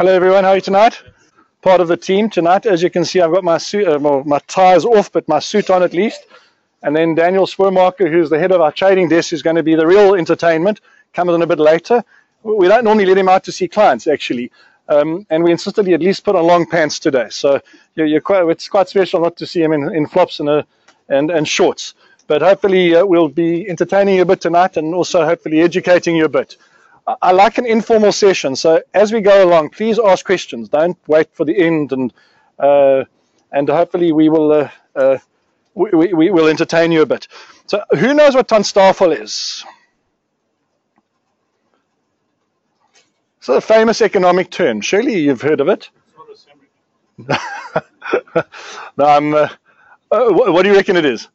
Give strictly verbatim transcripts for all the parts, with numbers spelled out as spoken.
Hello everyone, how are you tonight? Part of the team tonight. As you can see, I've got my suit, uh, well, my tie is off, but my suit on at least. And then Daniel Spoormaker, who's the head of our trading desk, is going to be the real entertainment, comes in a bit later. We don't normally let him out to see clients, actually. Um, and we insisted he at least put on long pants today. So you're, you're quite, it's quite special not to see him in, in flops and, a, and, and shorts. But hopefully uh, we'll be entertaining you a bit tonight and also hopefully educating you a bit. I like an informal session, so as we go along, please ask questions. Don't wait for the end, and uh, and hopefully we will uh, uh, we, we will entertain you a bit. So, who knows what Tandstafel is? It's a famous economic term. Surely you've heard of it. It's not a no, I'm. Uh, uh, what, what do you reckon it is?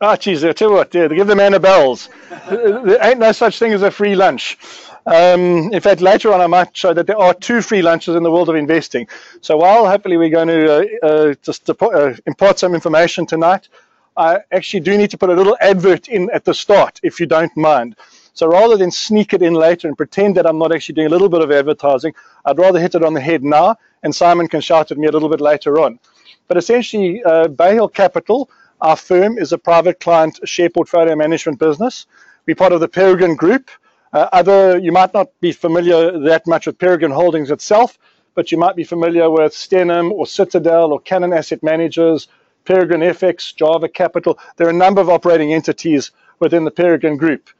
Ah, oh, geez, I tell you what, yeah, give the man a bells. There ain't no such thing as a free lunch. Um, in fact, later on I might show that there are two free lunches in the world of investing. So while hopefully we're going to uh, uh, just uh, impart some information tonight, I actually do need to put a little advert in at the start, if you don't mind. So rather than sneak it in later and pretend that I'm not actually doing a little bit of advertising, I'd rather hit it on the head now, and Simon can shout at me a little bit later on. But essentially, uh, Bay Hill Capital, our firm, is a private client share portfolio management business. We're part of the Peregrine Group. Uh, other, you might not be familiar that much with Peregrine Holdings itself, but you might be familiar with Stenum or Citadel or Canon Asset Managers, Peregrine F X, Java Capital. There are a number of operating entities within the Peregrine Group.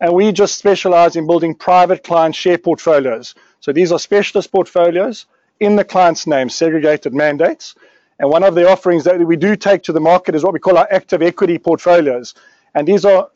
And we just specialize in building private client share portfolios. So these are specialist portfolios in the client's name, segregated mandates. And one of the offerings that we do take to the market is what we call our active equity portfolios. And these are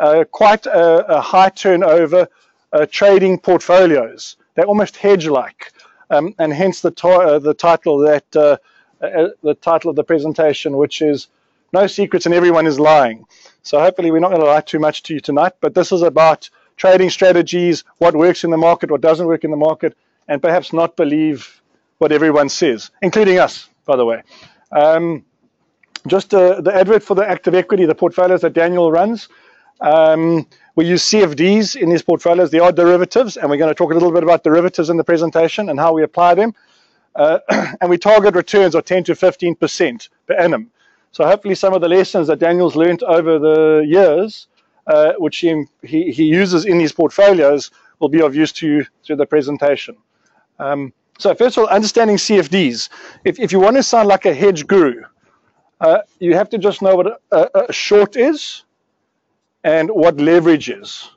uh, quite a, a high turnover uh, trading portfolios. They're almost hedge-like, um, and hence the, uh, the, title that, uh, uh, the title of the presentation, which is No Secrets and Everyone is Lying. So hopefully we're not going to lie too much to you tonight, but this is about trading strategies, what works in the market, what doesn't work in the market, and perhaps not believe what everyone says, including us, by the way. Um, just uh, the advert for the active equity, the portfolios that Daniel runs. Um, we use C F Ds in these portfolios. They are derivatives, and we're going to talk a little bit about derivatives in the presentation and how we apply them. Uh, and we target returns of ten to fifteen percent per annum. So hopefully some of the lessons that Daniel's learned over the years, uh, which he, he, he uses in these portfolios, will be of use to you through the presentation. Um, So first of all, understanding C F Ds. If, if you want to sound like a hedge guru, uh, you have to just know what a, a short is and what leverage is.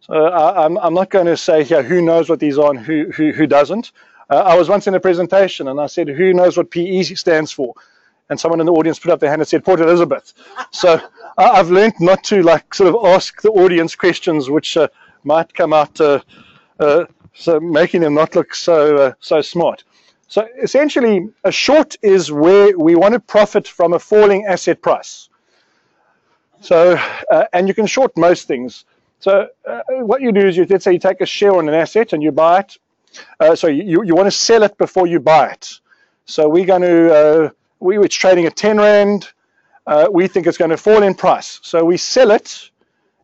So I, I'm, I'm not going to say here who knows what these are and who, who, who doesn't. Uh, I was once in a presentation and I said, who knows what P E stands for? And someone in the audience put up their hand and said, Port Elizabeth. So I, I've learned not to like sort of ask the audience questions which uh, might come out uh, uh, so making them not look so uh, so smart. So essentially, a short is where we want to profit from a falling asset price. So uh, and you can short most things. So uh, what you do is, you, let's say you take a share on an asset and you buy it. Uh, so you, you want to sell it before you buy it. So we're going to, uh, we, it's trading at ten rand. Uh, we think it's going to fall in price. So we sell it.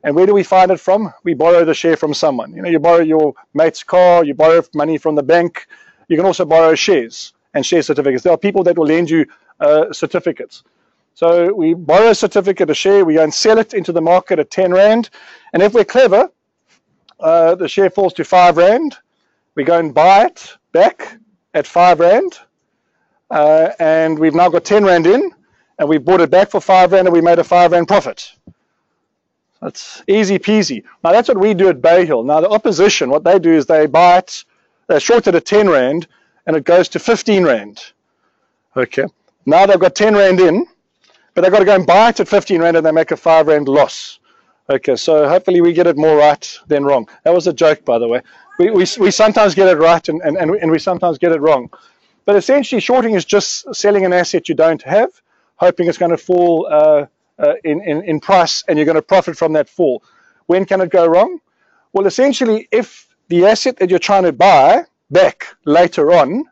And where do we find it from? We borrow the share from someone. You know, you borrow your mate's car, you borrow money from the bank. You can also borrow shares and share certificates. There are people that will lend you uh, certificates. So we borrow a certificate, a share, we go and sell it into the market at ten rand. And if we're clever, uh, the share falls to five rand. We go and buy it back at five rand. Uh, and we've now got ten rand in, and we bought it back for five rand, and we made a five rand profit. That's easy peasy. Now, that's what we do at Bay Hill. Now, the opposition, what they do is they buy it, they short it at ten rand, and it goes to fifteen rand. Okay. Now they've got ten rand in, but they've got to go and buy it at fifteen rand, and they make a five rand loss. Okay, so hopefully we get it more right than wrong. That was a joke, by the way. We, we, we sometimes get it right, and, and, and, we, and we sometimes get it wrong. But essentially, shorting is just selling an asset you don't have, hoping it's going to fall uh, Uh, in, in, in price, and you're going to profit from that fall. When can it go wrong? Well, essentially, if the asset that you're trying to buy back later on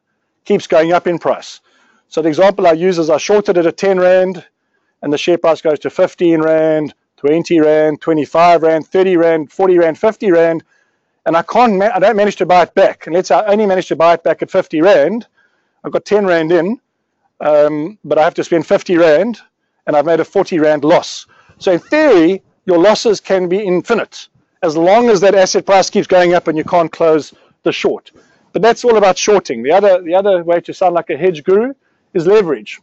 keeps going up in price. So the example I use is I shorted it at ten rand, and the share price goes to fifteen rand, twenty rand, twenty-five rand, thirty rand, forty rand, fifty rand, and I can't, I don't manage to buy it back, and let's say I only manage to buy it back at fifty rand, I've got ten rand in, um, but I have to spend fifty rand, and I've made a forty rand loss. So in theory, your losses can be infinite, as long as that asset price keeps going up and you can't close the short. But that's all about shorting. The other, the other way to sound like a hedge guru is leverage.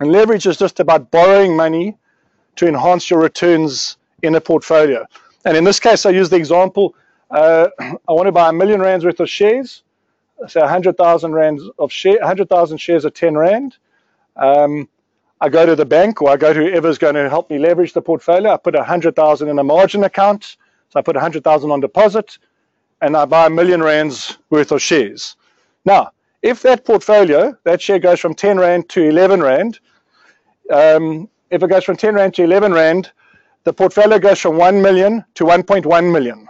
And leverage is just about borrowing money to enhance your returns in a portfolio. And in this case, I use the example, uh, I want to buy a million rands worth of shares, so one hundred thousand rands of share, one hundred thousand shares at ten rand. Um, I go to the bank, or I go to whoever's going to help me leverage the portfolio. I put one hundred thousand in a margin account, so I put one hundred thousand on deposit, and I buy a million rands worth of shares. Now, if that portfolio, that share goes from ten rand to eleven rand, um, if it goes from ten rand to eleven rand, the portfolio goes from one million to one point one million.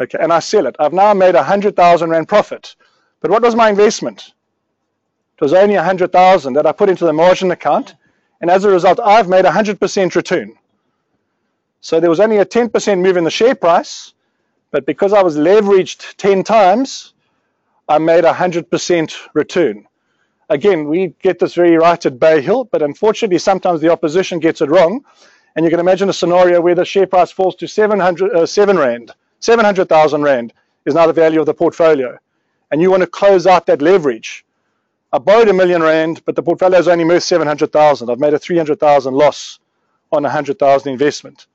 Okay, and I sell it. I've now made a one hundred thousand rand profit. But what was my investment? It was only one hundred thousand that I put into the margin account, and as a result, I've made a one hundred percent return. So there was only a ten percent move in the share price, but because I was leveraged ten times, I made a one hundred percent return. Again, we get this very right at Bay Hill, but unfortunately, sometimes the opposition gets it wrong. And you can imagine a scenario where the share price falls to seven hundred, uh, seven rand. seven hundred thousand rand is now the value of the portfolio. And you want to close out that leverage. I borrowed a million rand, but the portfolio is only worth seven hundred thousand. I've made a three hundred thousand loss on a one hundred thousand investment.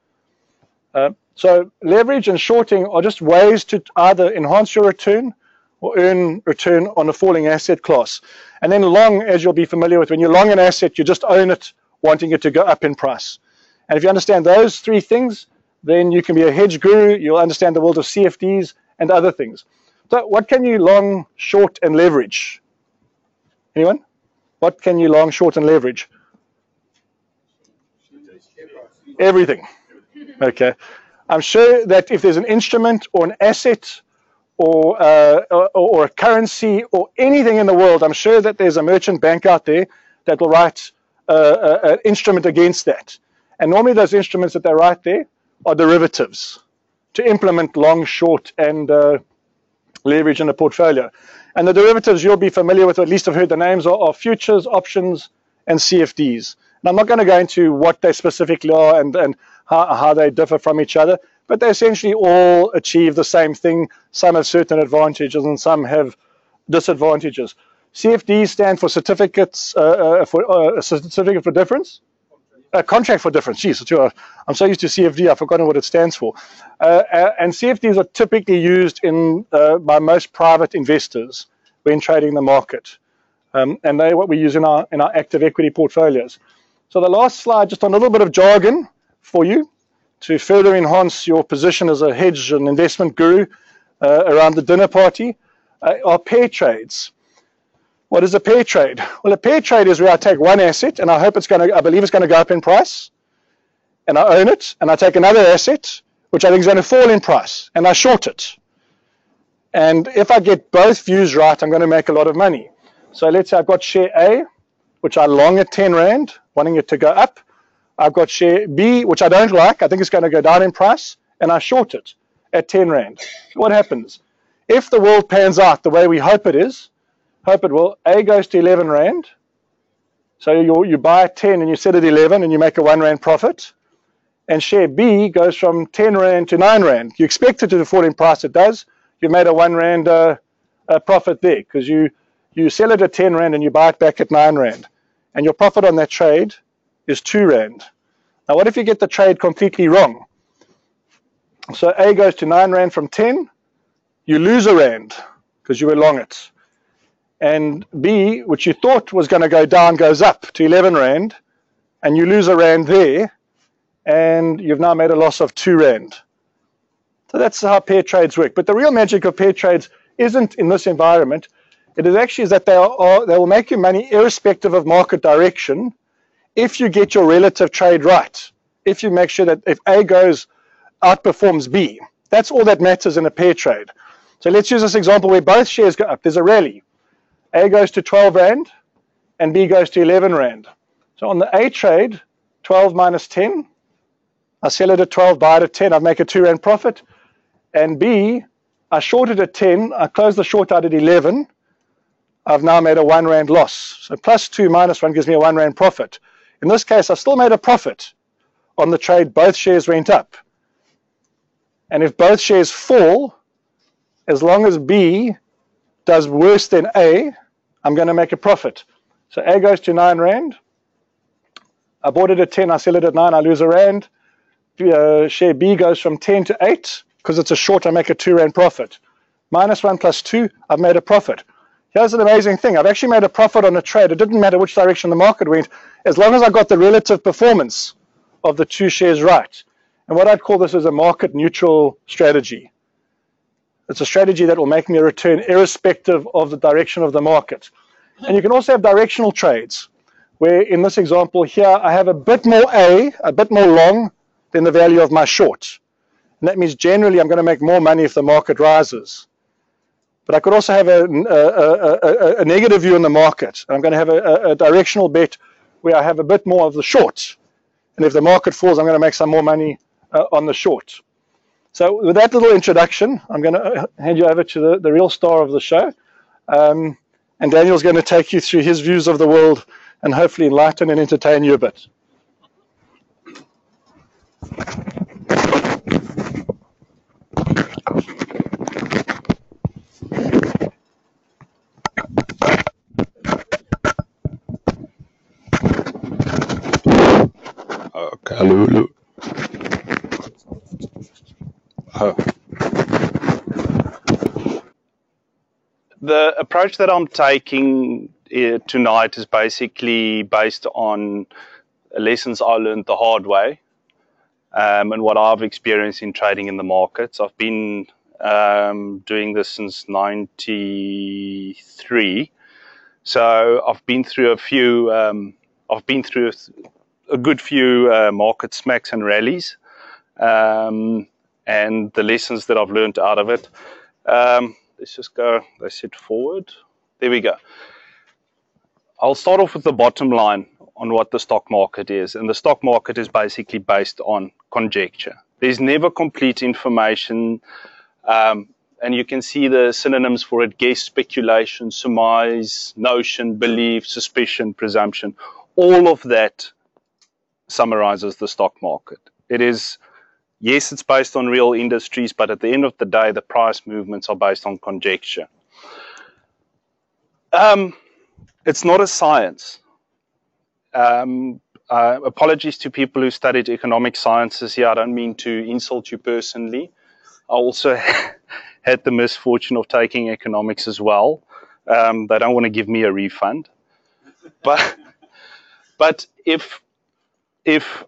Uh, so leverage and shorting are just ways to either enhance your return or earn return on a falling asset class. And then long, as you'll be familiar with, when you're long an asset, you just own it, wanting it to go up in price. And if you understand those three things, then you can be a hedge guru, you'll understand the world of C F Ds and other things. So what can you long, short, and leverage? Anyone? What can you long, short, and leverage? Everything. Okay. I'm sure that if there's an instrument or an asset Or, uh, or, or a currency or anything in the world, I'm sure that there's a merchant bank out there that will write uh, an instrument against that. And normally those instruments that they write there are derivatives to implement long, short, and uh, leverage in a portfolio. And the derivatives you'll be familiar with, or at least have heard the names, are, are futures, options, and C F Ds. And I'm not going to go into what they specifically are and, and how, how they differ from each other. But they essentially all achieve the same thing. Some have certain advantages and some have disadvantages. C F Ds stand for certificates, uh, uh, for uh, a certificate for difference, a contract for difference. Jeez, I'm so used to C F D, I've forgotten what it stands for. Uh, and C F Ds are typically used in uh, by most private investors when trading the market, um, and they're what we use in our in our active equity portfolios. So the last slide, just a little bit of jargon for you, to further enhance your position as a hedge and investment guru uh, around the dinner party, uh, are pair trades. What is a pair trade? Well, a pair trade is where I take one asset and I hope it's going to, I believe it's going to go up in price, and I own it, and I take another asset, which I think is going to fall in price, and I short it. And if I get both views right, I'm going to make a lot of money. So let's say I've got share A, which I long at ten rand, wanting it to go up. I've got share B, which I don't like. I think it's going to go down in price, and I short it at ten rand. What happens? If the world pans out the way we hope it is, hope it will, A goes to eleven rand. So you, you buy at ten and you sell at eleven and you make a one rand profit. And share B goes from ten rand to nine rand. You expect it to fall in price. It does. You've made a one rand uh, uh, profit there, because you, you sell it at ten rand and you buy it back at nine rand. And your profit on that trade is two rand. Now, what if you get the trade completely wrong? So A goes to nine rand from ten, you lose a rand because you were long it. And B, which you thought was going to go down, goes up to eleven rand, and you lose a rand there, and you've now made a loss of two rand. So that's how pair trades work. But the real magic of pair trades isn't in this environment. It is actually that they, are, they will make you money irrespective of market direction, if you get your relative trade right, if you make sure that if A goes, outperforms B. That's all that matters in a pair trade. So let's use this example where both shares go up. There's a rally. A goes to twelve rand and B goes to eleven rand. So on the A trade, twelve minus ten, I sell it at twelve, buy it at ten, I make a two rand profit. and B, I shorted at ten, I closed the short out at eleven, I've now made a one rand loss. So plus two minus one gives me a one rand profit. In this case, I still made a profit on the trade. Both shares went up. And if both shares fall, as long as B does worse than A, I'm going to make a profit. So A goes to nine rand. I bought it at ten, I sell it at nine, I lose a rand. Uh, share B goes from ten to eight, because it's a short, I make a two rand profit. Minus one plus two, I've made a profit. Here's an amazing thing. I've actually made a profit on a trade. It didn't matter which direction the market went, as long as I got the relative performance of the two shares right. And what I'd call this is a market neutral strategy. It's a strategy that will make me a return irrespective of the direction of the market. And you can also have directional trades, where in this example here, I have a bit more A, a bit more long than the value of my short. And that means generally I'm going to make more money if the market rises. But I could also have a, a, a, a, a negative view in the market. I'm going to have a, a directional bet where I have a bit more of the short. And if the market falls, I'm going to make some more money uh, on the short. So with that little introduction, I'm going to hand you over to the, the real star of the show. Um, and Daniel's going to take you through his views of the world and hopefully enlighten and entertain you a bit. Okay, hello, hello. Oh. The approach that I'm taking uh, tonight is basically based on lessons I learned the hard way um, and what I've experienced in trading in the markets. I've been um, doing this since ninety-three, so I've been through a few. Um, I've been through a, a good few uh, market smacks and rallies. Um, And the lessons that I've learned out of it. Um, let's just go, I said forward. There we go. I'll start off with the bottom line on what the stock market is. And the stock market is basically based on conjecture. There's never complete information. Um, and you can see the synonyms for it: guess, speculation, surmise, notion, belief, suspicion, presumption. All of that summarizes the stock market. It is... Yes, it's based on real industries, but at the end of the day, the price movements are based on conjecture. Um, it's not a science. Um, uh, apologies to people who studied economic sciences here. I don't mean to insult you personally. I also had the misfortune of taking economics as well. Um, they don't want to give me a refund. But, but if... if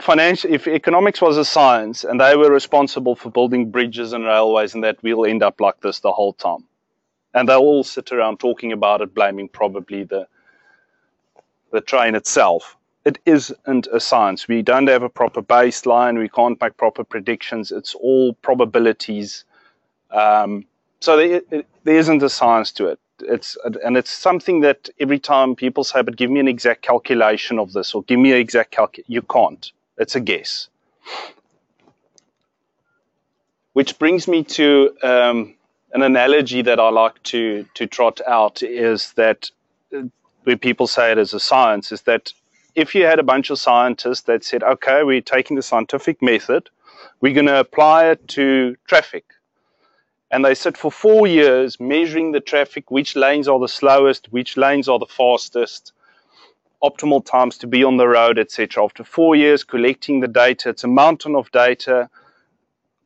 Financial, if economics was a science and they were responsible for building bridges and railways and that, we'll end up like this the whole time. And they'll all sit around talking about it, blaming probably the, the train itself. It isn't a science. We don't have a proper baseline. We can't make proper predictions. It's all probabilities. Um, so there, it, there isn't a science to it. It's, and it's something that every time people say, but give me an exact calculation of this, or give me an exact calculation. You can't. It's a guess. Which brings me to um, an analogy that I like to, to trot out, is that uh, where people say it is a science, is that if you had a bunch of scientists that said, okay, we're taking the scientific method, we're going to apply it to traffic. And they sit for four years measuring the traffic, which lanes are the slowest, which lanes are the fastest, optimal times to be on the road, et cetera. After four years collecting the data, it's a mountain of data.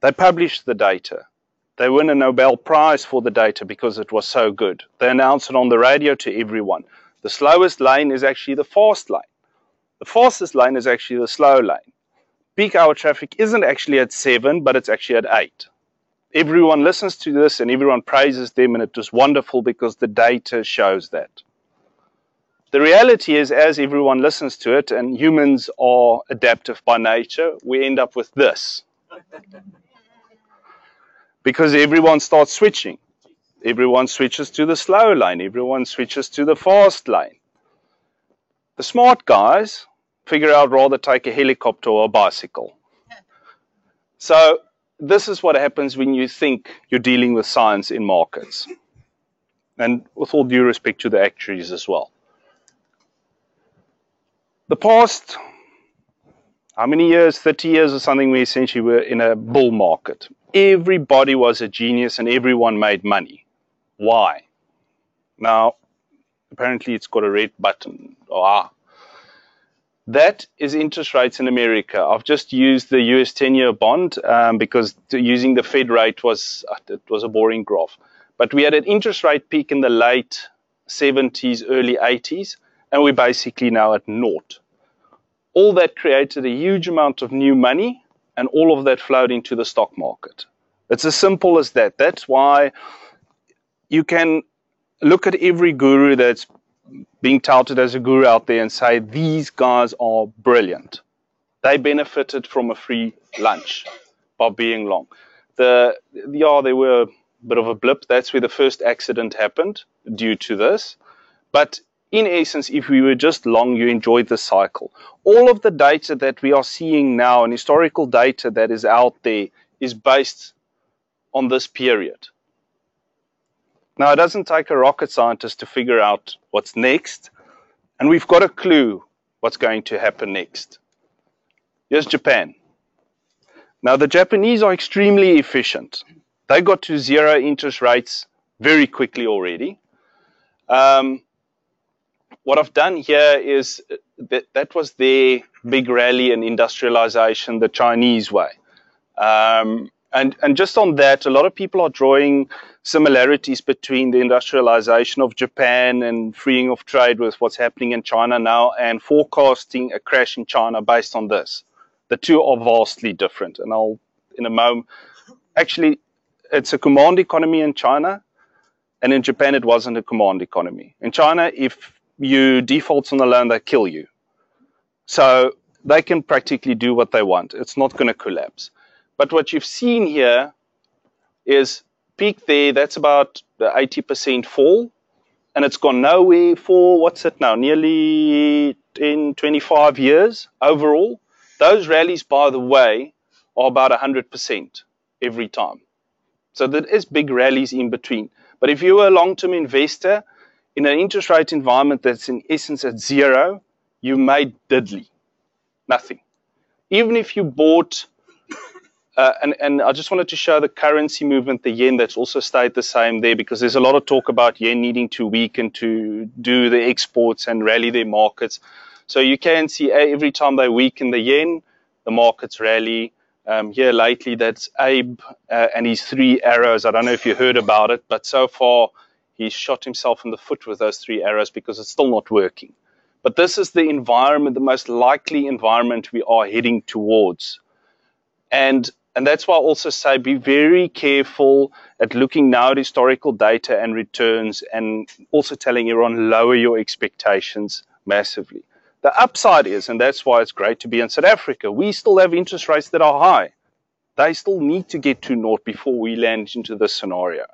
They publish the data. They win a Nobel Prize for the data because it was so good. They announce it on the radio to everyone. The slowest lane is actually the fast lane. The fastest lane is actually the slow lane. Peak hour traffic isn't actually at seven, but it's actually at eight. Everyone listens to this and everyone praises them, and it is wonderful because the data shows that. The reality is, as everyone listens to it, and humans are adaptive by nature, we end up with this. Because everyone starts switching. Everyone switches to the slow lane. Everyone switches to the fast lane. The smart guys figure out rather take a helicopter or a bicycle. So this is what happens when you think you're dealing with science in markets. And with all due respect to the actuaries as well. The past, how many years, thirty years or something, we essentially were in a bull market. Everybody was a genius and everyone made money. Why? Now, apparently it's got a red button. Ah. That is interest rates in America. I've just used the U S ten-year bond um, because using the Fed rate was, it was a boring graph. But we had an interest rate peak in the late seventies, early eighties, and we're basically now at naught. All that created a huge amount of new money, and all of that flowed into the stock market. It's as simple as that. That's why you can look at every guru that's being touted as a guru out there and say, these guys are brilliant. They benefited from a free lunch by being long. The, yeah, they were a bit of a blip. That's where the first accident happened due to this. But in essence, if we were just long, you enjoyed the cycle. All of the data that we are seeing now and historical data that is out there is based on this period. Now, it doesn't take a rocket scientist to figure out what's next, and we've got a clue what's going to happen next. Here's Japan. Now, the Japanese are extremely efficient. They got to zero interest rates very quickly already. Um, what I've done here is that, that was their big rally in industrialization, the Chinese way. Um, And, and just on that, a lot of people are drawing similarities between the industrialization of Japan and freeing of trade with what's happening in China now and forecasting a crash in China based on this. The two are vastly different. And I'll, in a moment, actually, it's a command economy in China. And in Japan, it wasn't a command economy. In China, if you default on the loan, they kill you. So they can practically do what they want. It's not going to collapse. But what you've seen here is peak there, that's about the eighty percent fall, and it's gone nowhere for, what's it now, nearly ten, twenty-five years overall. Those rallies, by the way, are about one hundred percent every time. So there is big rallies in between. But if you were a long-term investor in an interest rate environment that's in essence at zero, you made diddly, nothing. Even if you bought... Uh, and, and I just wanted to show the currency movement, the yen, that's also stayed the same there because there's a lot of talk about yen needing to weaken to do the exports and rally their markets. So you can see every time they weaken the yen, the markets rally. Um, here lately, that's Abe uh, and his three arrows. I don't know if you heard about it, but so far he shot himself in the foot with those three arrows because it's still not working. But this is the environment, the most likely environment we are heading towards. And And that's why I also say be very careful at looking now at historical data and returns and also telling everyone lower your expectations massively. The upside is, and that's why it's great to be in South Africa, we still have interest rates that are high. They still need to get to naught before we land into this scenario.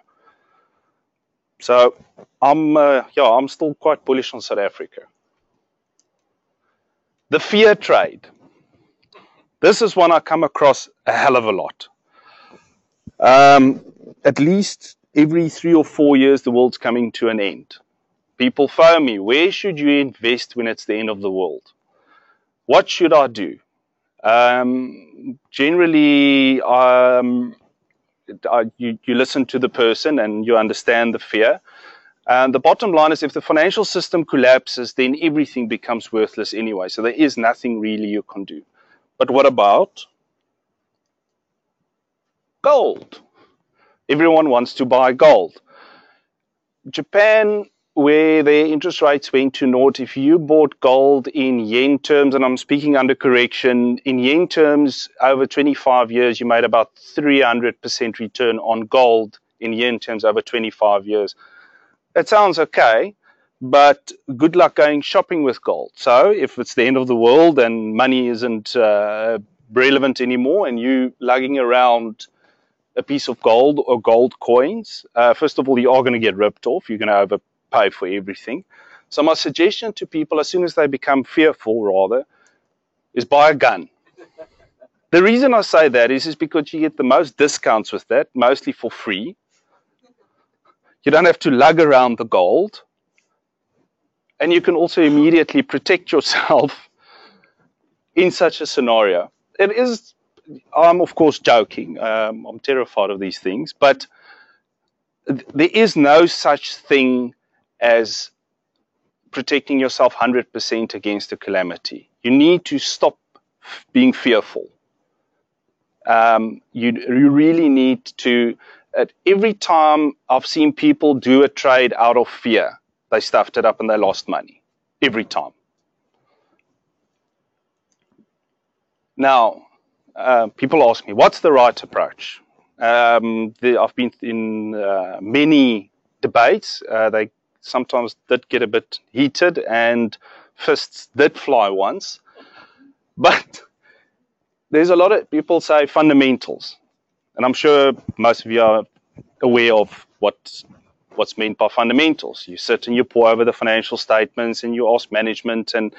So I'm, uh, yeah, I'm still quite bullish on South Africa. The fear trade. This is one I come across a hell of a lot. Um, at least every three or four years, the world's coming to an end. People phone me, where should you invest when it's the end of the world? What should I do? Um, generally, um, I, you, you listen to the person and you understand the fear. And the bottom line is if the financial system collapses, then everything becomes worthless anyway. So there is nothing really you can do. But what about gold? Everyone wants to buy gold. Japan, where their interest rates went to naught, if you bought gold in yen terms, and I'm speaking under correction, in yen terms, over twenty-five years, you made about three hundred percent return on gold in yen terms over twenty-five years. That sounds okay. But good luck going shopping with gold. So if it's the end of the world and money isn't uh, relevant anymore and you lugging around a piece of gold or gold coins, uh, first of all, you are going to get ripped off. You're going to overpay for everything. So my suggestion to people, as soon as they become fearful, rather, is buy a gun. The reason I say that is, is because you get the most discounts with that, mostly for free. You don't have to lug around the gold. And you can also immediately protect yourself in such a scenario. It is, I'm of course joking. Um, I'm terrified of these things, but th- there is no such thing as protecting yourself one hundred percent against a calamity. You need to stop being fearful. Um, you, you really need to, at every time I've seen people do a trade out of fear, they stuffed it up and they lost money every time. Now, uh, people ask me, what's the right approach? Um, the, I've been in uh, many debates. Uh, they sometimes did get a bit heated and fists did fly once. But there's a lot of people say fundamentals. And I'm sure most of you are aware of what, what's meant by fundamentals. You sit and you pore over the financial statements and you ask management and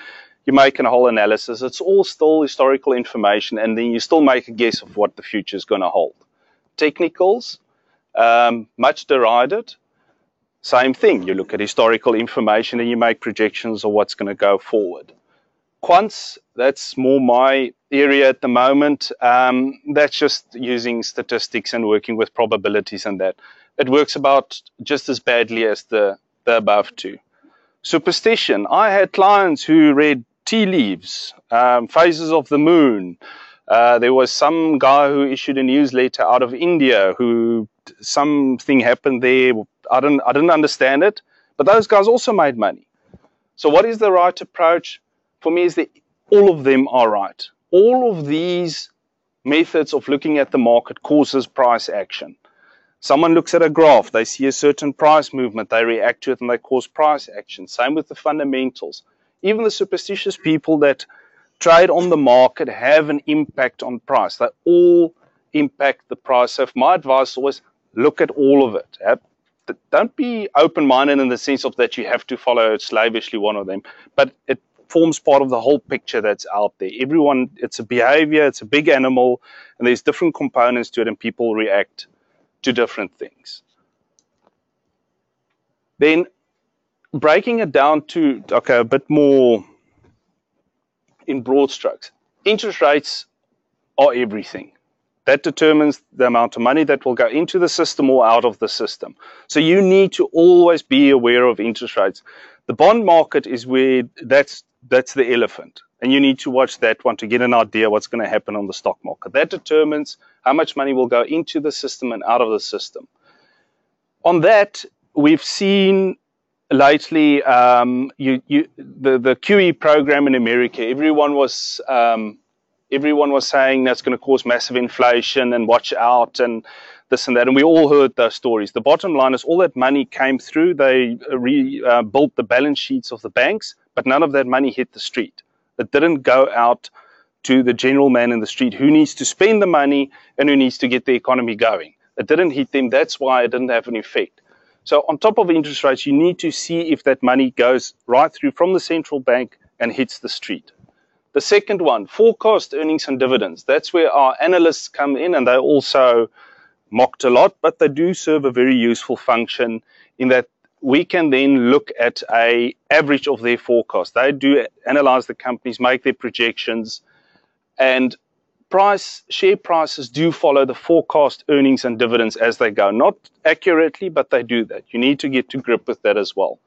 you make a whole analysis. It's all still historical information, and then you still make a guess of what the future is going to hold. Technicals, um, much derided, same thing. You look at historical information and you make projections of what's going to go forward. Quants, that's more my area at the moment. Um, that's just using statistics and working with probabilities and that. It works about just as badly as the, the above two. Superstition. I had clients who read tea leaves, um, phases of the moon. Uh, there was some guy who issued a newsletter out of India who something happened there. I didn't, I didn't understand it, but those guys also made money. So what is the right approach? For me, is that all of them are right. All of these methods of looking at the market causes price action. Someone looks at a graph, they see a certain price movement, they react to it and they cause price action. Same with the fundamentals. Even the superstitious people that trade on the market have an impact on price. They all impact the price. So if my advice is always look at all of it. Yep. Don't be open-minded in the sense of that you have to follow slavishly one of them, but it forms part of the whole picture that's out there. Everyone, it's a behavior, it's a big animal, and there's different components to it, and people react to different things. Then breaking it down to, okay, a bit more in broad strokes. Interest rates are everything. That determines the amount of money that will go into the system or out of the system. So you need to always be aware of interest rates. The bond market is where that's, that's the elephant. And you need to watch that one to get an idea what's going to happen on the stock market. That determines how much money will go into the system and out of the system. On that, we've seen lately um, you, you, the, the Q E program in America. Everyone was, um, everyone was saying that's going to cause massive inflation and watch out and this and that. And we all heard those stories. The bottom line is all that money came through. They rebuilt uh, the balance sheets of the banks, but none of that money hit the street. It didn't go out to the general man in the street who needs to spend the money and who needs to get the economy going. It didn't hit them. That's why it didn't have an effect. So on top of interest rates, you need to see if that money goes right through from the central bank and hits the street. The second one, forecast earnings and dividends. That's where our analysts come in, and they're also mocked a lot, but they do serve a very useful function in that we can then look at an average of their forecast. They do analyze the companies, make their projections, and price share prices do follow the forecast earnings and dividends as they go. Not accurately, but they do that. You need to get to grip with that as well.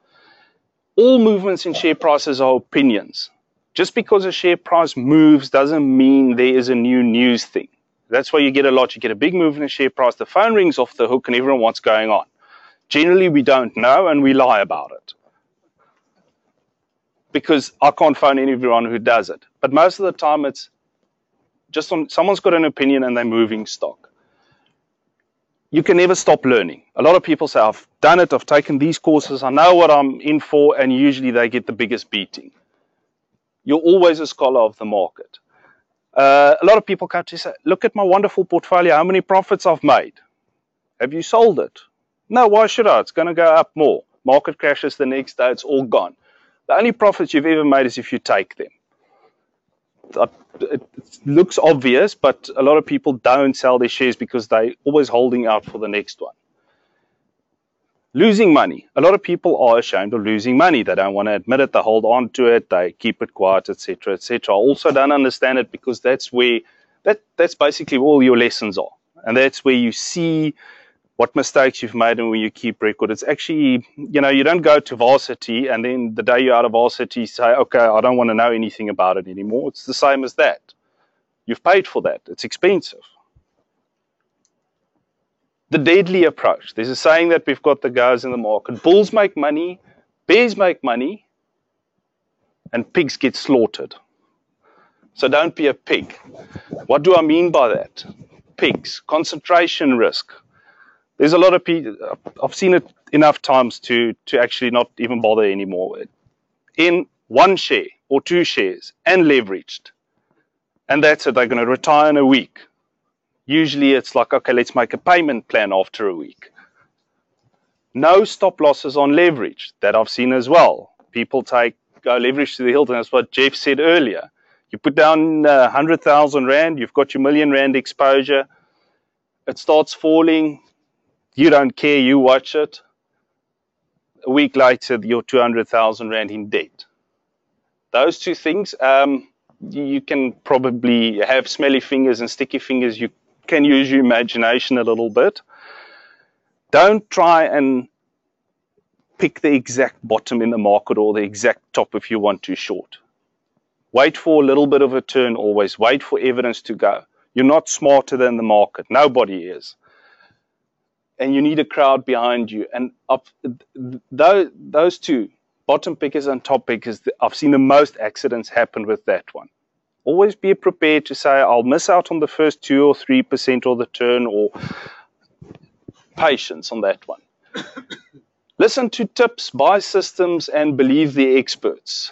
All movements in share prices are opinions. Just because a share price moves doesn't mean there is a new news thing. That's why you get a lot. You get a big move in a share price, the phone rings off the hook and everyone wants going on. Generally, we don't know and we lie about it because I can't phone anyone who does it. But most of the time, it's just on someone's got an opinion and they're moving stock. You can never stop learning. A lot of people say, I've done it, I've taken these courses, I know what I'm in for, and usually they get the biggest beating. You're always a scholar of the market. Uh, a lot of people come to you and say, look at my wonderful portfolio, how many profits I've made. Have you sold it? No, why should I? It's going to go up more. Market crashes the next day, it's all gone. The only profits you've ever made is if you take them. it looks obvious, but a lot of people don't sell their shares because they're always holding out for the next one. Losing money. A lot of people are ashamed of losing money. They don't want to admit it. They hold on to it. They keep it quiet, et cetera, et cetera. Also, don't understand it because that's where that that's basically all your lessons are, and that's where you see what mistakes you've made and where you keep record. It's actually, you know, you don't go to varsity and then the day you're out of varsity say, okay, I don't want to know anything about it anymore. It's the same as that. You've paid for that. It's expensive. The deadly approach. There's a saying that we've got the guys in the market. Bulls make money, bears make money, and pigs get slaughtered. So don't be a pig. What do I mean by that? Pigs. Concentration risk. There's a lot of people, I've seen it enough times to, to actually not even bother anymore. In one share or two shares and leveraged. And that's it, they're going to retire in a week. Usually it's like, okay, let's make a payment plan after a week. No stop losses on leverage, that I've seen as well. People take, go leverage to the hilt, and that's what Jeff said earlier. You put down uh, one hundred thousand rand, you've got your million rand exposure. It starts falling. You don't care, you watch it. A week later, you're two hundred thousand rand in debt. Those two things, um, you can probably have smelly fingers and sticky fingers. You can use your imagination a little bit. Don't try and pick the exact bottom in the market or the exact top if you want to short. Wait for a little bit of a turn always. Wait for evidence to go. You're not smarter than the market. Nobody is. And you need a crowd behind you. And up, those, those two, bottom pickers and top pickers, I've seen the most accidents happen with that one. Always be prepared to say, I'll miss out on the first two or three percent or the turn, or patience on that one. Listen to tips, buy systems, and believe the experts.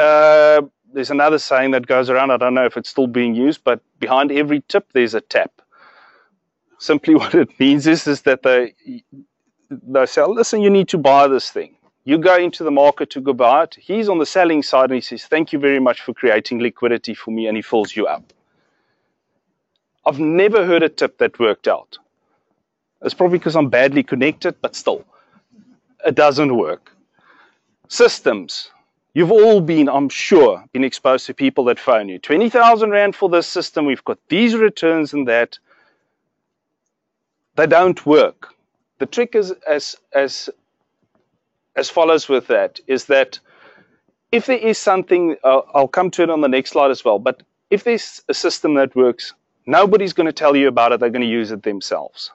Uh, there's another saying that goes around, I don't know if it's still being used, but behind every tip, there's a tap. Simply what it means is, is that they, they say, listen, you need to buy this thing. You go into the market to go buy it. He's on the selling side and he says, thank you very much for creating liquidity for me, and he fills you up. I've never heard a tip that worked out. It's probably because I'm badly connected, but still, it doesn't work. Systems. You've all been, I'm sure, been exposed to people that phone you. twenty thousand rand for this system. We've got these returns and that. They don't work. The trick is as, as, as follows with that, is that if there is something, uh, I'll come to it on the next slide as well, but if there's a system that works, nobody's going to tell you about it. They're going to use it themselves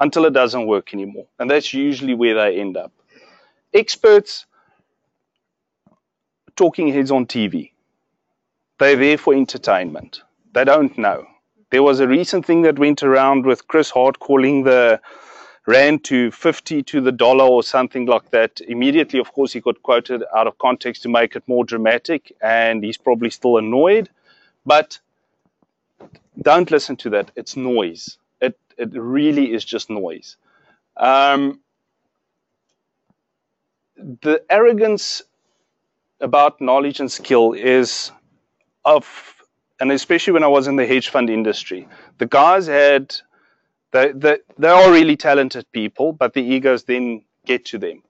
until it doesn't work anymore. And that's usually where they end up. Experts, talking heads on T V. They're there for entertainment. They don't know. There was a recent thing that went around with Chris Hart calling the rand to fifty to the dollar or something like that. Immediately, of course, he got quoted out of context to make it more dramatic, and he's probably still annoyed. But don't listen to that. It's noise. It, it really is just noise. Um, the arrogance about knowledge and skill is of... And especially when I was in the hedge fund industry, the guys had, they, they, they are really talented people, but the egos then get to them.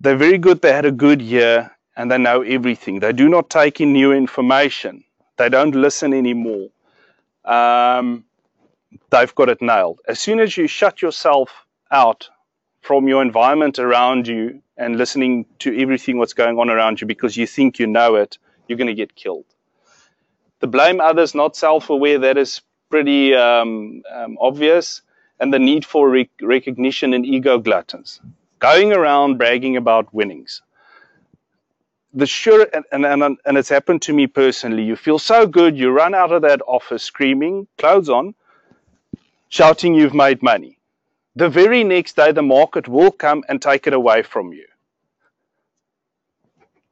They're very good, they had a good year, and they know everything. They do not take in new information. They don't listen anymore. Um, they've got it nailed. As soon as you shut yourself out from your environment around you and listening to everything what's going on around you because you think you know it, you're going to get killed. The blame others, not self-aware, that is pretty um, um, obvious. And the need for rec recognition and ego gluttons. Going around bragging about winnings. The sure, and, and, and it's happened to me personally. You feel so good, you run out of that office screaming, clothes on, shouting you've made money. The very next day, the market will come and take it away from you.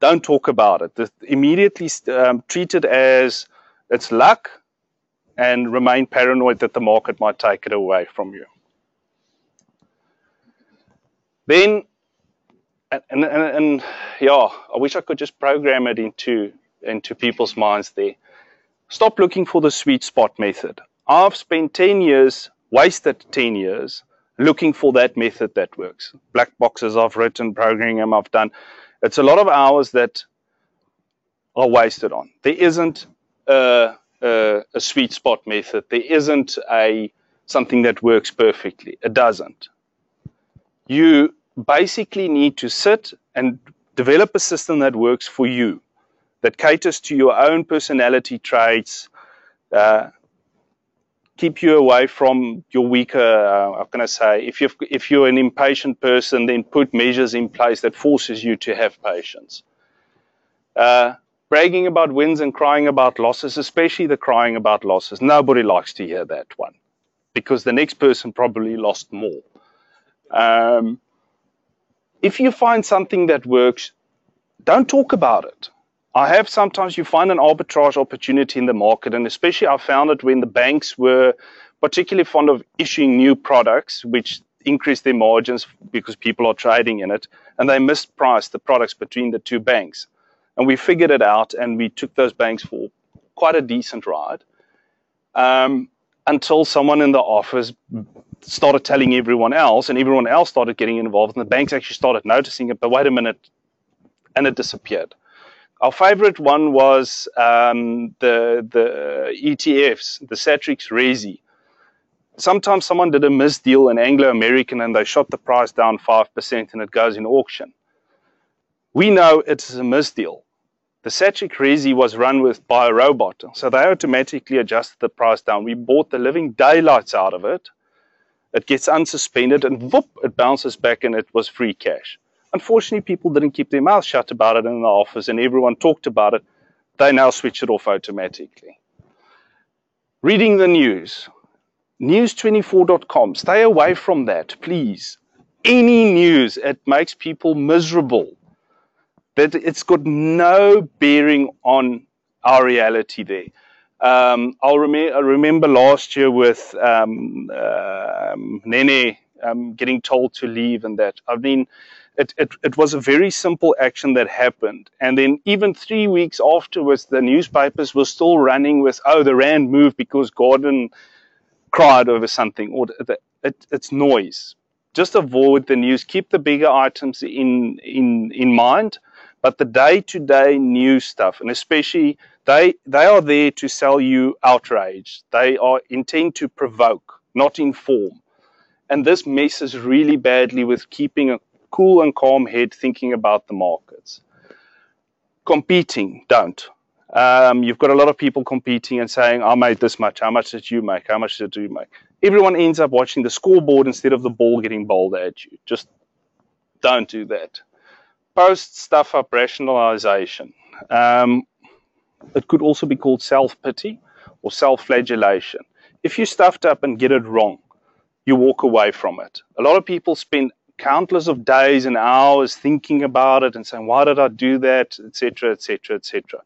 Don't talk about it. It's immediately um, treat it as... it's luck, and remain paranoid that the market might take it away from you. Then, and, and, and yeah, I wish I could just program it into into people's minds there. Stop looking for the sweet spot method. I've spent ten years, wasted ten years, looking for that method that works. Black boxes I've written, programming I've done. It's a lot of hours that are wasted on. There isn't a, a, a sweet spot method. There isn't a something that works perfectly. It doesn't. You basically need to sit and develop a system that works for you, that caters to your own personality traits, uh, keep you away from your weaker, uh, how can I say, if you've, if you're an impatient person, then put measures in place that forces you to have patience. Uh, bragging about wins and crying about losses, especially the crying about losses, nobody likes to hear that one, because the next person probably lost more. Um, if you find something that works, don't talk about it. I have sometimes you find an arbitrage opportunity in the market, and especially I found it when the banks were particularly fond of issuing new products which increased their margins because people are trading in it, and they mispriced the products between the two banks. And we figured it out, and we took those banks for quite a decent ride um, until someone in the office started telling everyone else, and everyone else started getting involved, and the banks actually started noticing it, but wait a minute, and it disappeared. Our favorite one was um, the, the E T Fs, the Satrix Resi. Sometimes someone did a misdeal in Anglo-American and they shot the price down five percent and it goes in auction. We know it's a misdeal. The Satrix Resi was run with by a robot, so they automatically adjusted the price down. We bought the living daylights out of it. It gets unsuspended and whoop, it bounces back and it was free cash. Unfortunately, people didn't keep their mouth shut about it in the office and everyone talked about it. They now switch it off automatically. Reading the news. news twenty-four dot com. Stay away from that, please. Any news, it makes people miserable. That it's got no bearing on our reality there. Um, I'll rem I remember last year with um, uh, Nene um, getting told to leave and that. I mean... It, it, it was a very simple action that happened. And then even three weeks afterwards, the newspapers were still running with, oh, the Rand moved because Gordon cried over something. Or the, it, it's noise. Just avoid the news. Keep the bigger items in, in, in mind. But the day-to-day news stuff, and especially they, they are there to sell you outrage. They are intent to provoke, not inform. And this messes really badly with keeping a cool and calm head thinking about the markets. Competing, don't. Um, you've got a lot of people competing and saying, I made this much, how much did you make, how much did you make? Everyone ends up watching the scoreboard instead of the ball getting bowled at you. Just don't do that. Post stuff up rationalization. Um, it could also be called self-pity or self-flagellation. If you stuffed up and get it wrong, you walk away from it. A lot of people spend countless of days and hours thinking about it and saying, why did I do that, et cetera, et cetera, et cetera.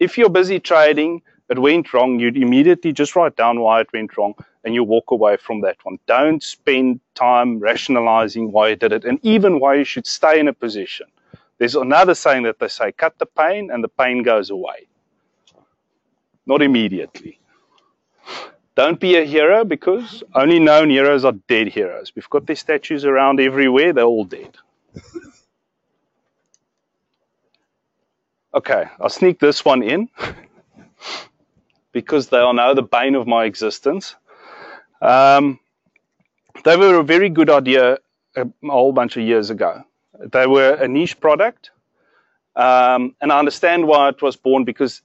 If you're busy trading, it went wrong, you'd immediately just write down why it went wrong and you walk away from that one. Don't spend time rationalizing why you did it and even why you should stay in a position. There's another saying that they say, cut the pain and the pain goes away. Not immediately. Don't be a hero, because only known heroes are dead heroes. We've got their statues around everywhere. They're all dead. Okay, I'll sneak this one in because they are now the bane of my existence. Um, they were a very good idea a, a whole bunch of years ago. They were a niche product, um, and I understand why it was born, because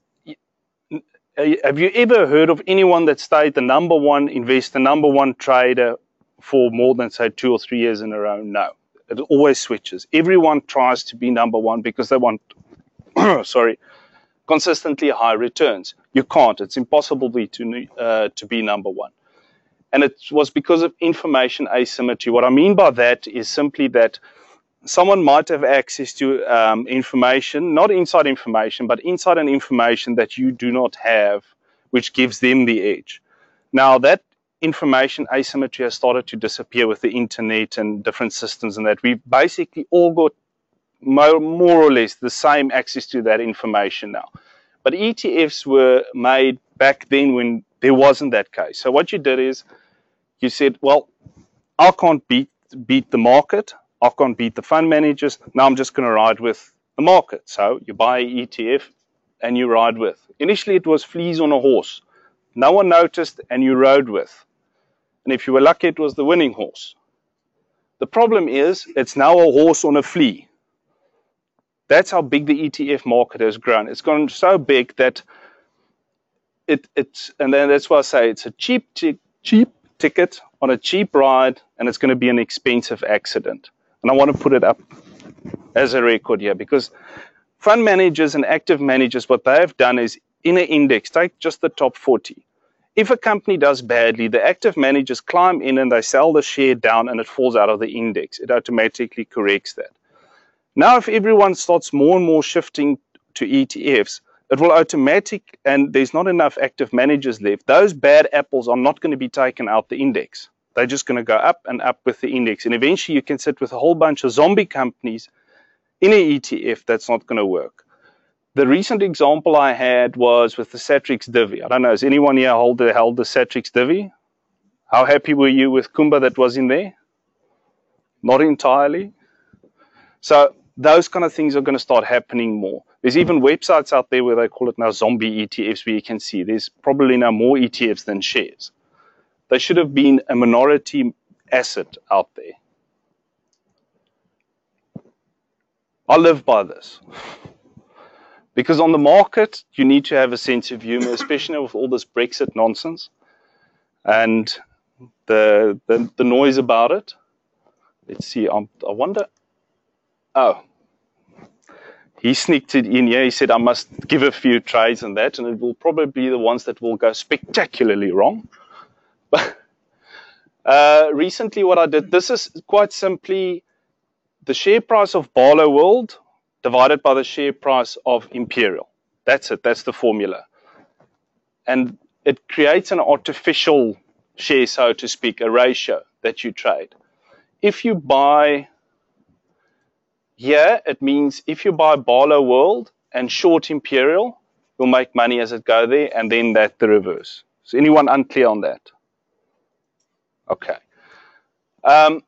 have you ever heard of anyone that stayed the number one investor, number one trader for more than, say, two or three years in a row? No. It always switches. Everyone tries to be number one because they want, sorry, consistently high returns. You can't. It's impossible to, uh, to be number one. And it was because of information asymmetry. What I mean by that is simply that someone might have access to um, information, not inside information, but inside an information that you do not have, which gives them the edge. Now, that information asymmetry has started to disappear with the internet and different systems, and that we've basically all got more or less the same access to that information now. But E T Fs were made back then when there wasn't that case. So what you did is you said, well, I can't beat, beat the market. I can't beat the fund managers. Now I'm just going to ride with the market. So you buy an E T F and you ride with. Initially, it was fleas on a horse. No one noticed and you rode with. And if you were lucky, it was the winning horse. The problem is it's now a horse on a flea. That's how big the E T F market has grown. It's gone so big that it, it's, and then that's why I say it's a cheap, cheap, cheap ticket on a cheap ride, and it's going to be an expensive accident. And I want to put it up as a record here, because fund managers and active managers, what they have done is in an index, take just the top forty. If a company does badly, the active managers climb in and they sell the share down and it falls out of the index. It automatically corrects that. Now, if everyone starts more and more shifting to E T Fs, it will automatic, and there's not enough active managers left. Those bad apples are not going to be taken out the index. They're just going to go up and up with the index. And eventually you can sit with a whole bunch of zombie companies in an E T F that's not going to work. The recent example I had was with the Satrix Divi. I don't know, has anyone here held the, held the Satrix Divi? How happy were you with Kumba that was in there? Not entirely. So those kind of things are going to start happening more. There's even websites out there where they call it now zombie E T Fs, where you can see there's probably now more E T Fs than shares. They should have been a minority asset out there. I live by this. Because on the market, you need to have a sense of humor, especially with all this Brexit nonsense and the, the, the noise about it. Let's see, I'm, I wonder... Oh, he sneaked it in here. He said, I must give a few trades and that, and it will probably be the ones that will go spectacularly wrong. But uh, recently what I did, this is quite simply the share price of Barloworld divided by the share price of Imperial. That's it. That's the formula. And it creates an artificial share, so to speak, a ratio that you trade. If you buy... Yeah, it means if you buy Barloworld and short Imperial, you'll make money as it go there, and then that the reverse. Is anyone unclear on that? Okay. Um,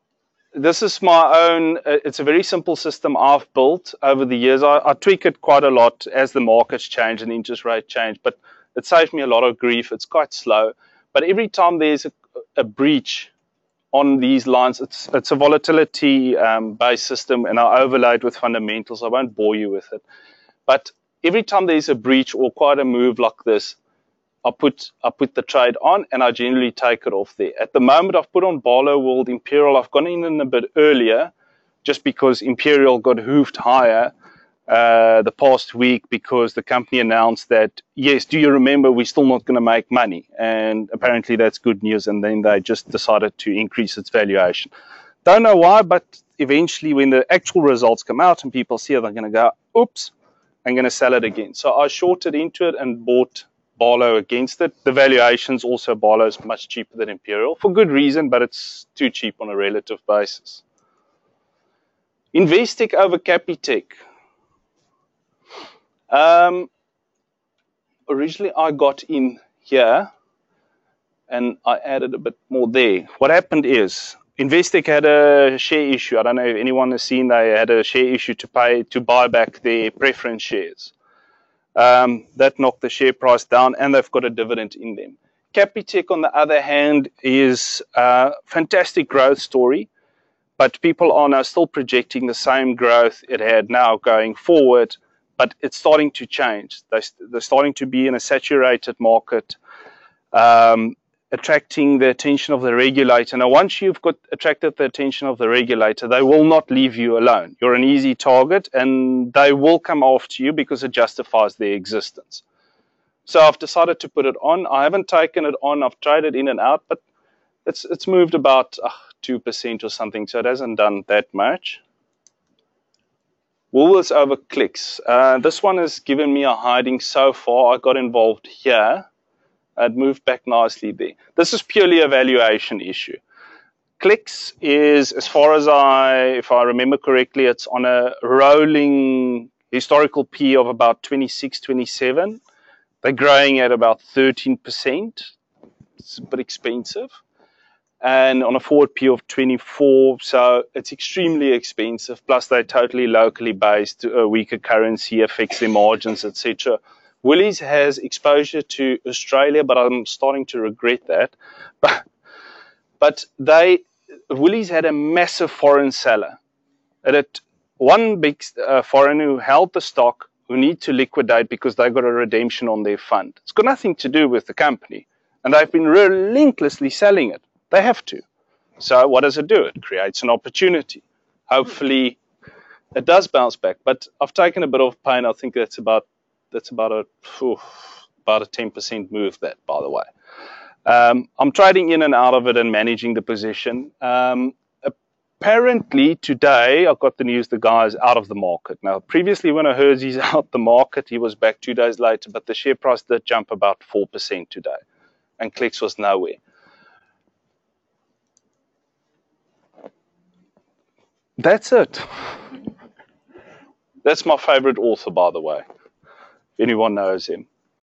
this is my own, uh, it's a very simple system I've built over the years. I, I tweak it quite a lot as the markets change and interest rate change, but it saves me a lot of grief. It's quite slow. But every time there's a, a breach on these lines, it's, it's a volatility um, based system, and I overlay it with fundamentals. I won't bore you with it. But every time there's a breach or quite a move like this, I put, I put the trade on and I generally take it off there. At the moment, I've put on Barloworld, Imperial. I've gone in a bit earlier just because Imperial got hoofed higher uh, the past week because the company announced that, yes, do you remember, we're still not going to make money, and apparently that's good news, and then they just decided to increase its valuation. Don't know why, but eventually when the actual results come out and people see it, they're going to go, oops, I'm going to sell it again. So I shorted into it and bought Barlow against it. The valuations also, Barlow is much cheaper than Imperial for good reason, but it's too cheap on a relative basis. Investec over Capitec. Um, Originally, I got in here and I added a bit more there. What happened is Investec had a share issue. I don't know if anyone has seen, they had a share issue to pay to buy back their preference shares. Um, that knocked the share price down, and they've got a dividend in them. Capitec, on the other hand, is a fantastic growth story, but people are now still projecting the same growth it had now going forward. But it's starting to change. They're, they're starting to be in a saturated market, um, attracting the attention of the regulator. Now, once you've got attracted the attention of the regulator, they will not leave you alone. You're an easy target, and they will come after you because it justifies their existence. So I've decided to put it on. I haven't taken it on. I've traded in and out, but it's, it's moved about uh, two percent or something, so it hasn't done that much. Woolworths over Clicks. Uh, this one has given me a hiding so far. I got involved here. It moved back nicely there. This is purely a valuation issue. Clicks is, as far as I, if I remember correctly, it's on a rolling historical P of about twenty-six, twenty-seven. They're growing at about thirteen percent. It's a bit expensive. And on a forward P of twenty-four, so it's extremely expensive. Plus, they're totally locally based, a weaker currency affects their margins, et cetera. Woolies has exposure to Australia, but I'm starting to regret that. But, but they, Woolies had a massive foreign seller. It had one big uh, foreigner who held the stock who need to liquidate because they got a redemption on their fund. It's got nothing to do with the company, and they've been relentlessly selling it. They have to. So what does it do? It creates an opportunity. Hopefully it does bounce back. But I've taken a bit of pain. I think that's about that's about a whew, about a ten percent move, that, by the way. Um, I'm trading in and out of it and managing the position. Um, apparently today, I got the news the guy is out of the market. Now, previously when I heard he's out the market, he was back two days later, but the share price did jump about four percent today, and Clicks was nowhere. That's it. That's my favorite author, by the way. Anyone knows him.